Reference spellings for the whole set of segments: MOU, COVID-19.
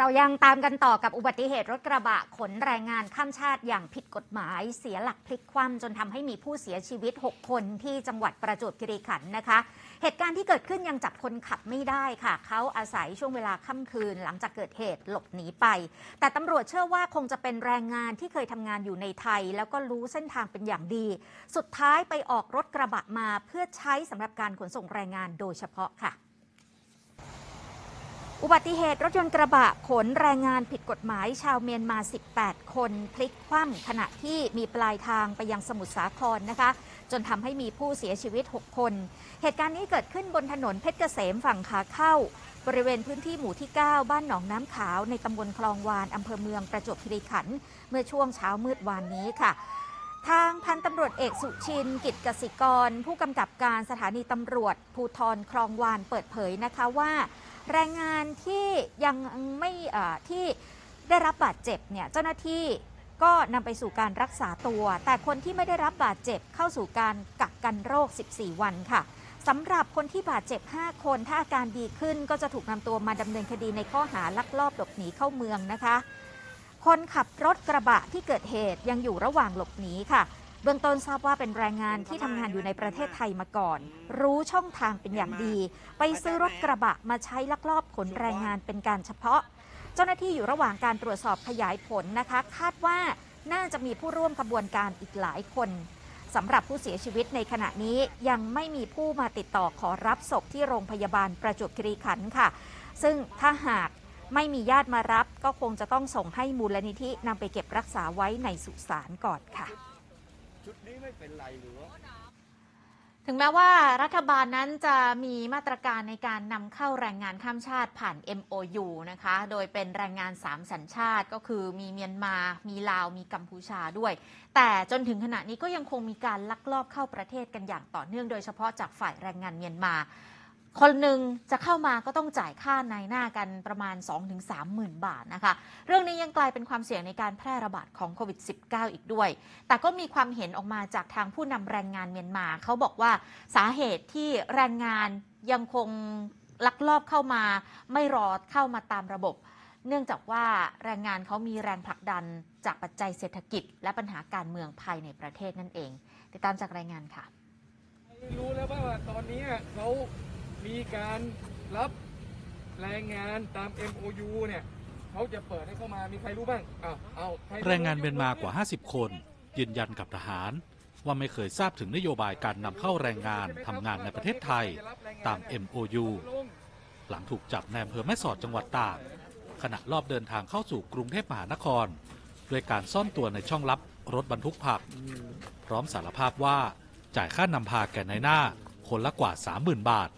เรายังตามกันต่อกับอุบัติเหตุรถกระบะขนแรงงานข้ามชาติอย่างผิดกฎหมายเสียหลักพลิกคว่ำจนทำให้มีผู้เสียชีวิต6คนที่จังหวัดประจวบคีรีขันธ์นะคะเหตุการณ์ที่เกิดขึ้นยังจับคนขับไม่ได้ค่ะเขาอาศัยช่วงเวลาค่ำคืนหลังจากเกิดเหตุหลบหนีไปแต่ตำรวจเชื่อว่าคงจะเป็นแรงงานที่เคยทำงานอยู่ในไทยแล้วก็รู้เส้นทางเป็นอย่างดีสุดท้ายไปออกรถกระบะมาเพื่อใช้สำหรับการขนส่งแรงงานโดยเฉพาะค่ะอุบัติเหตุรถยนต์กระบะขนแรงงานผิดกฎหมายชาวเมียนมา18คนพลิกคว่ำขณะที่มีปลายทางไปยังสมุทรสาครนะคะจนทำให้มีผู้เสียชีวิต6คนเหตุการณ์นี้เกิดขึ้นบนถนนเพชรเกษมฝั่งขาเข้าบริเวณพื้นที่หมู่ที่9บ้านหนองน้ำขาวในตำบลคลองวานอำเภอเมืองประจวบคีรีขันธ์เมื่อช่วงเช้ามืดวานนี้ค่ะทางพันตำรวจเอกสุชินกิจกสิกรผู้กำกับการสถานีตำรวจภูธรคลองวานเปิดเผยนะคะว่าแรงงานที่ยังไม่ที่ได้รับบาดเจ็บเนี่ยเจ้าหน้าที่ก็นำไปสู่การรักษาตัวแต่คนที่ไม่ได้รับบาดเจ็บเข้าสู่การกักกันโรค14วันค่ะสำหรับคนที่บาดเจ็บ5คนถ้าอาการดีขึ้นก็จะถูกนำตัวมาดำเนินคดีในข้อหาลักลอบหลบหนีเข้าเมืองนะคะคนขับรถกระบะที่เกิดเหตุยังอยู่ระหว่างหลบหนีค่ะเบื้องต้นทราบว่าเป็นแรงงานที่ทำงานอยู่ในประเทศไทยมาก่อนรู้ช่องทางเป็นอย่างดีไปซื้อรถกระบะมาใช้ลักลอบขนแรงงานเป็นการเฉพาะเจ้าหน้าที่อยู่ระหว่างการตรวจสอบขยายผลนะคะคาดว่าน่าจะมีผู้ร่วมขบวนการอีกหลายคนสำหรับผู้เสียชีวิตในขณะนี้ยังไม่มีผู้มาติดต่อขอรับศพที่โรงพยาบาลประจวบคีรีขันธ์ค่ะซึ่งถ้าหากไม่มีญาติมารับก็คงจะต้องส่งให้มูลนิธินำไปเก็บรักษาไว้ในสุสานก่อนค่ะถึงแม้ว่ารัฐบาลนั้นจะมีมาตรการในการนำเข้าแรงงานข้ามชาติผ่าน MOU นะคะโดยเป็นแรงงาน3สัญชาติก็คือมีเมียนมามีลาวมีกัมพูชาด้วยแต่จนถึงขณะนี้ก็ยังคงมีการลักลอบเข้าประเทศกันอย่างต่อเนื่องโดยเฉพาะจากฝ่ายแรงงานเมียนมาคนหนึ่งจะเข้ามาก็ต้องจ่ายค่านายหน้ากันประมาณ 2-30,000 บาทนะคะเรื่องนี้ยังกลายเป็นความเสี่ยงในการแพร่ระบาดของโควิด -19 อีกด้วยแต่ก็มีความเห็นออกมาจากทางผู้นำแรงงานเมียนมาเขาบอกว่าสาเหตุที่แรงงานยังคงลักลอบเข้ามาไม่รอเข้ามาตามระบบเนื่องจากว่าแรงงานเขามีแรงผลักดันจากปัจจัยเศรษฐกิจและปัญหาการเมืองภายในประเทศนั่นเองติดตามจากรายงานค่ะรู้แล้วว่าตอนนี้เขามีการรับแรงงานตาม MOU เนี่ยเขาจะเปิดให้เข้ามามีใครรู้บ้างเอาแรงงานเมียนมากว่า50คนยืนยันกับทหารว่าไม่เคยทราบถึงนโยบายการนำเข้าแรงงานทำงานในประเทศไทยตาม MOU หลังถูกจับในอำเภอแม่สอดจังหวัดตากขณะลอบเดินทางเข้าสู่กรุงเทพมหานครด้วยการซ่อนตัวในช่องลับรถบรรทุกผักพร้อมสารภาพว่าจ่ายค่านำพาแก่นายหน้าคนละกว่า 30,000 บาท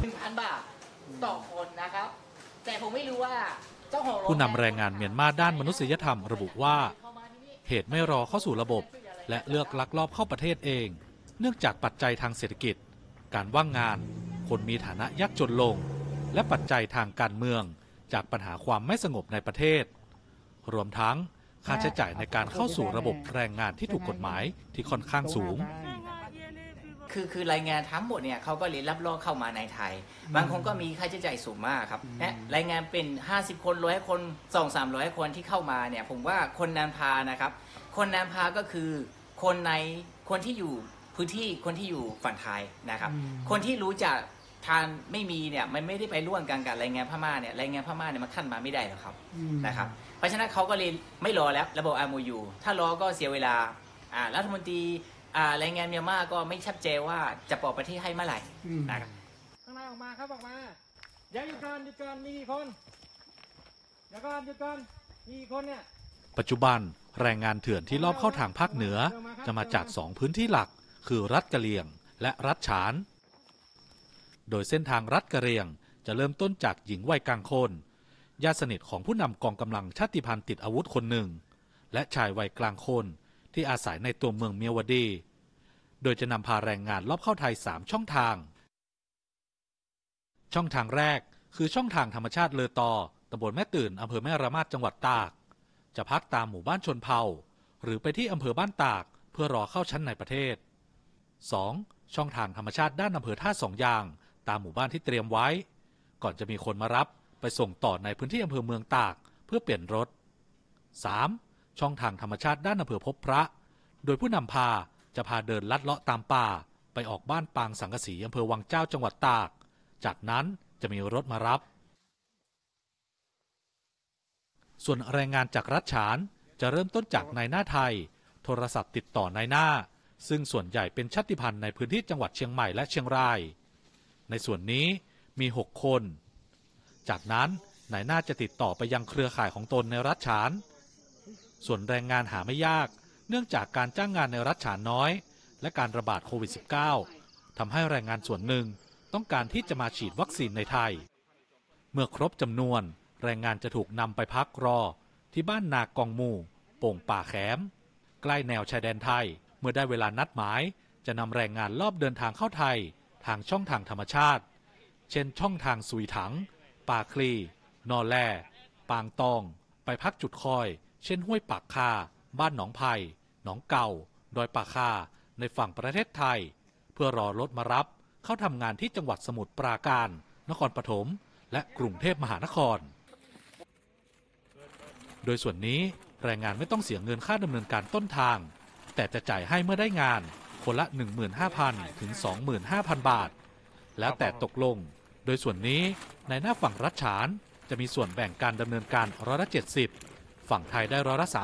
1,000 บาทต่อคนนะครับแต่ผมไม่รู้ว่าเจ้าของผู้นำแรงงานเมียนมาด้านมนุษยธรรมระบุว่าเหตุไม่รอเข้าสู่ระบบและเลือกลักลอบเข้าประเทศเองเนื่องจากปัจจัยทางเศรษฐกิจการว่างงานคนมีฐานะยากจนลงและปัจจัยทางการเมืองจากปัญหาความไม่สงบในประเทศรวมทั้งค่าใช้จ่ายในการเข้าสู่ระบบแรงงานที่ถูกกฎหมายที่ค่อนข้างสูงคือแรงงานทั้งหมดเนี่ยเขาก็เรียนรับล่อเข้ามาในไทยบางคนก็มีค่าใช้จ่ายสูงมากครับและแรงงานเป็น50คน100คน 200-300 คนที่เข้ามาเนี่ยผมว่าคนนำพานะครับคนนำพาก็คือคนที่อยู่พื้นที่คนที่อยู่ฝั่งไทยนะครับคนที่รู้จักทานไม่มีเนี่ยมันไม่ได้ไปร่วมกันกับแรงงานพม่าเนี่ยแรงงานพม่าเนี่ยมันขั้นมาไม่ได้หรอกครับนะครับเพราะฉะนั้นเขาก็เลยไม่รอแล้วระบบ MOU ถ้ารอก็เสียเวลารัฐมนตรีแรงงานเมียนมาก็ไม่ชัดเจนว่าจะปลอดประเทศให้เมื่อไหร่นะครับข้างในออกมาครับออกมาเดี๋ยวหยุดก่อนหยุดก่อนมีกี่คนเดี๋ยวก่อนหยุดก่อนมีกี่คนเนี่ยปัจจุบันแรงงานเถื่อนที่ลอบเข้าทางภาคเหนือจะมาจาก2พื้นที่หลักคือรัฐกะเหรี่ยงและรัฐฉานโดยเส้นทางรัฐกะเหรี่ยงจะเริ่มต้นจากหญิงวัยกลางคนญาติสนิทของผู้นำกองกำลังชาติพันธุ์ติดอาวุธคนหนึ่งและชายวัยกลางคนที่อาศัยในตัวเมืองเมียวดีโดยจะนำพาแรงงานลอบเข้าไทย3ช่องทางช่องทางแรกคือช่องทางธรรมชาติเลอตอตำบลแม่ตื่นอำเภอแม่ระมาดจังหวัดตากจะพักตามหมู่บ้านชนเผ่าหรือไปที่อำเภอบ้านตากเพื่อรอเข้าชั้นในประเทศ 2. ช่องทางธรรมชาติด้านอำเภอท่าสองยางตามหมู่บ้านที่เตรียมไว้ ก่อนจะมีคนมารับไปส่งต่อในพื้นที่อำเภอเมืองตากเพื่อเปลี่ยนรถ 3. ช่องทางธรรมชาติด้านอำเภอพบพระโดยผู้นำพาจะพาเดินลัดเลาะตามป่าไปออกบ้านปางสังกะสีอำเภอวังเจ้าจังหวัดตากจากนั้นจะมีรถมารับส่วนแรงงานจากรัฐฉานจะเริ่มต้นจากนายหน้าไทยโทรศัพท์ติดต่อนายหน้าซึ่งส่วนใหญ่เป็นชาติพันธุ์ในพื้นที่จังหวัดเชียงใหม่และเชียงรายในส่วนนี้มี6คนจากนั้นนายหน้าจะติดต่อไปยังเครือข่ายของตนในรัฐฉานส่วนแรงงานหาไม่ยากเนื่องจากการจ้างงานในรัฐฉานน้อยและการระบาดโควิด -19 ทำให้แรงงานส่วนหนึ่งต้องการที่จะมาฉีดวัคซีนในไทยเมื่อครบจำนวนแรงงานจะถูกนำไปพักรอที่บ้านนากองมูโป่งป่าแขมใกล้แนวชายแดนไทยเมื่อได้เวลานัดหมายจะนำแรงงานลอบเดินทางเข้าไทยทางช่องทางธรรมชาติเช่นช่องทางสุยถังป่าคลีนอแลปางตองไปพักจุดคอยเช่นห้วยปากคาบ้านหนองไผ่หนองเก่าดอยป่าคาในฝั่งประเทศไทยเพื่อรอรถมารับเข้าทำงานที่จังหวัดสมุทรปราการนครปฐมและกรุงเทพมหานครโดยส่วนนี้แรงงานไม่ต้องเสียเงินค่าดำเนินการต้นทางแต่จะจ่ายให้เมื่อได้งานคนละ 15,000 ถึง 25,000 บาทแล้วแต่ตกลงโดยส่วนนี้ในหน้าฝั่งรัฐฉานจะมีส่วนแบ่งการดำเนินการร้อยละ 70ฝั่งไทยได้ร้อยละ 30